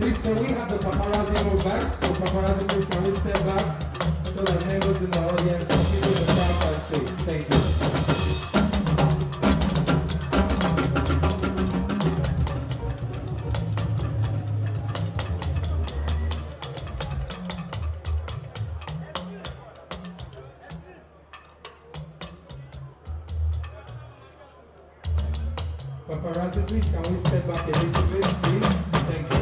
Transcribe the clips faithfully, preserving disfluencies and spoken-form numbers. Please, can we have the paparazzi move back? The paparazzi, please, can we step back so that members in the audience can feel the back and say, thank you. Paparazzi, please, can we step back a little bit, please? Thank you.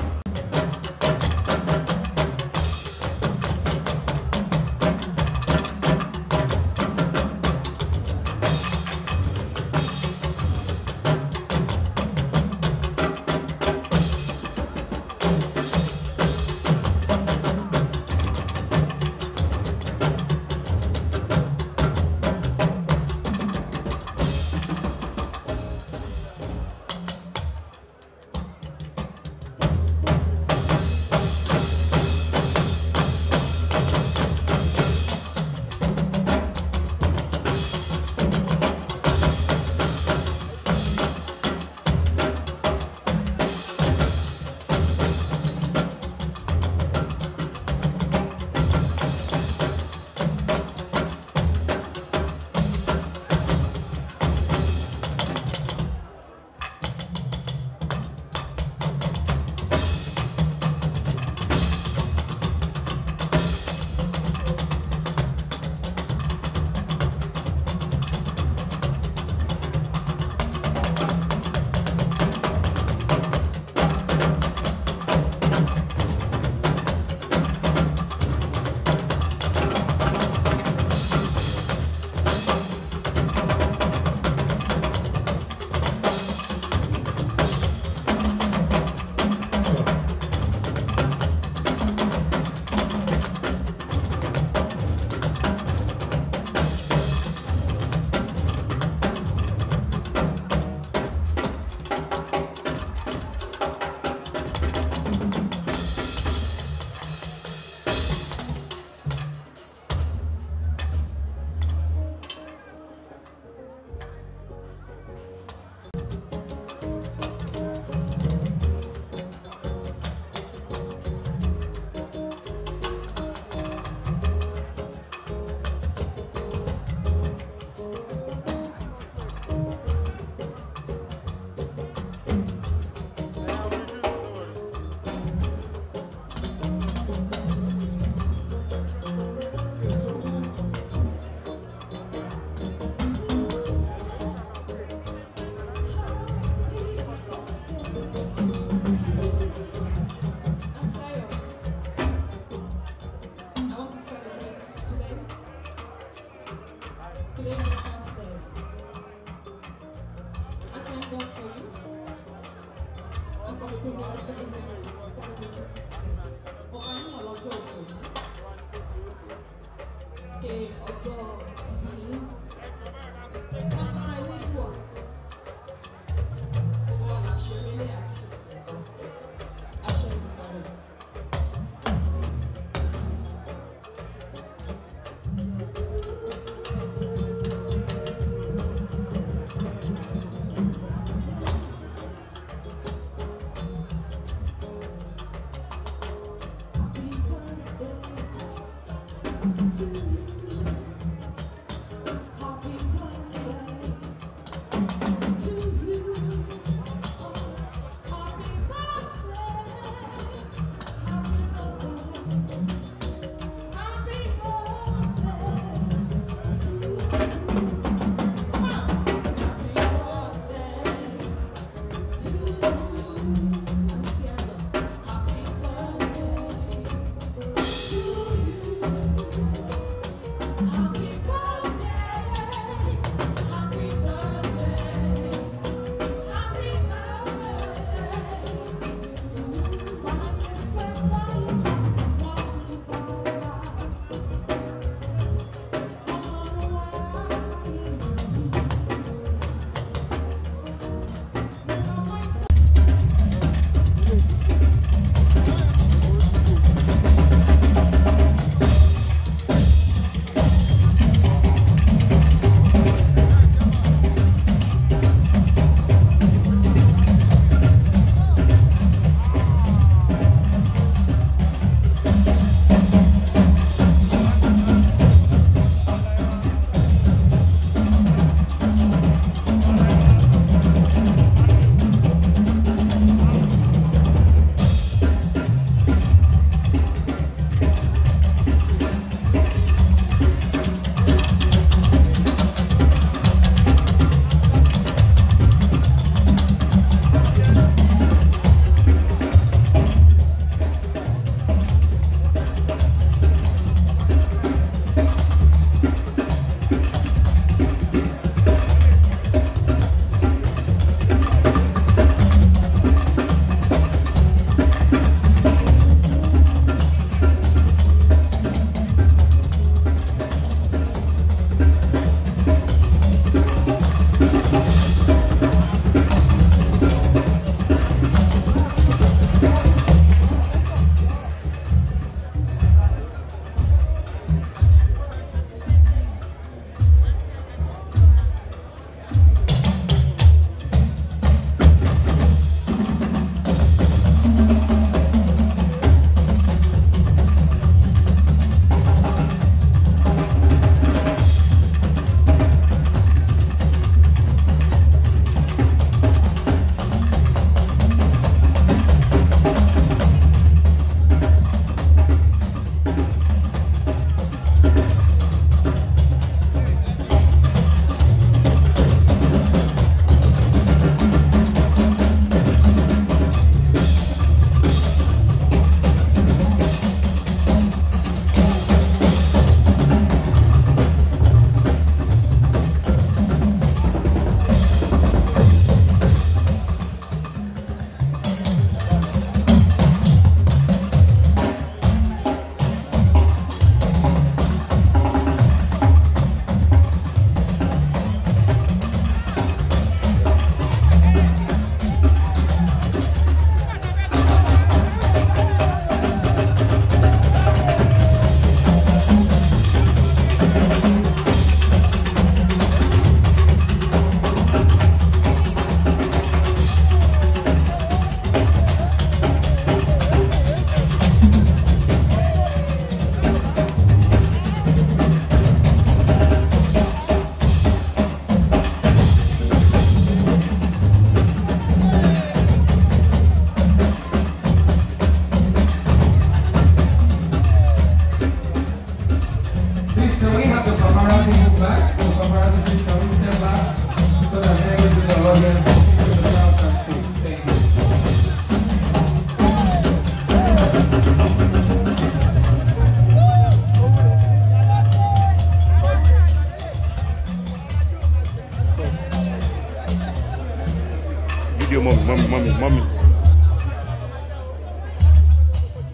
video, mommy, mommy, mommy, mommy.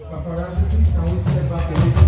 Paparazzi, please, can we step back a little bit?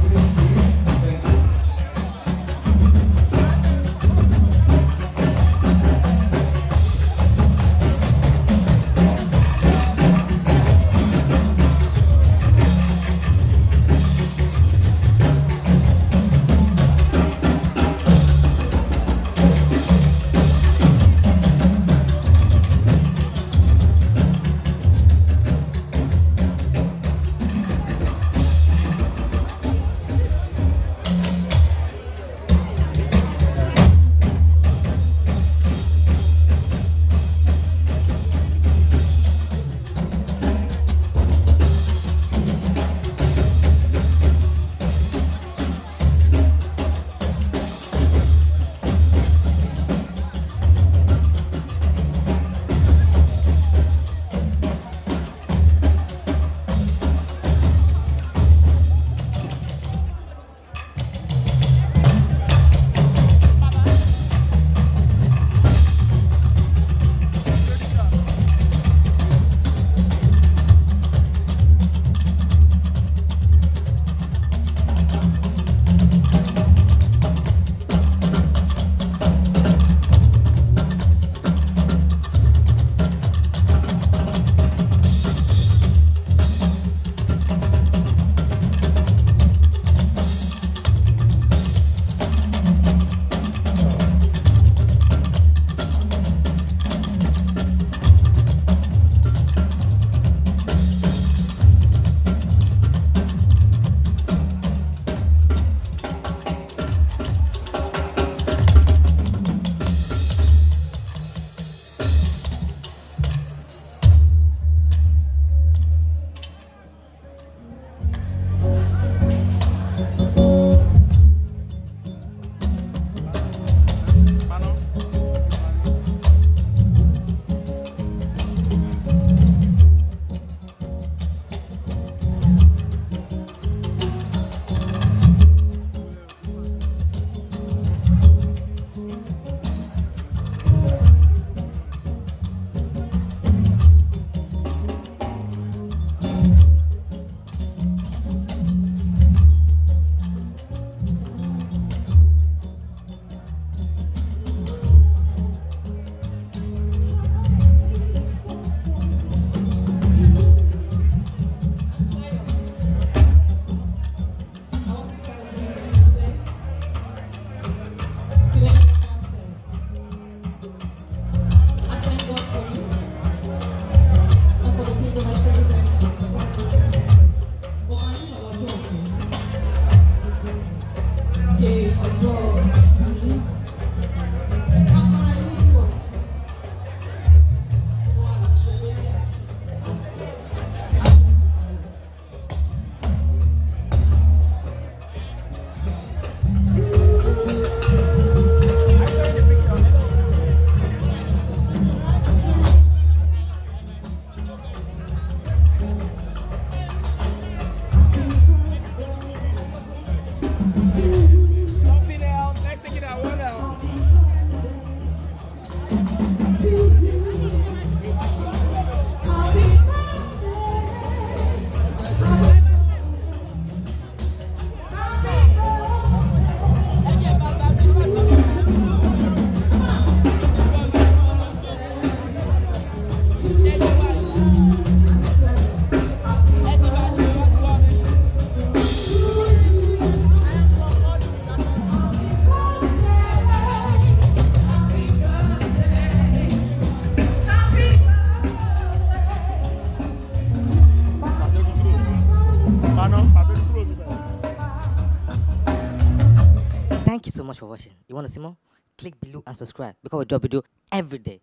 Thank you so much for watching. You want to see more? Click below and subscribe because we drop video every day.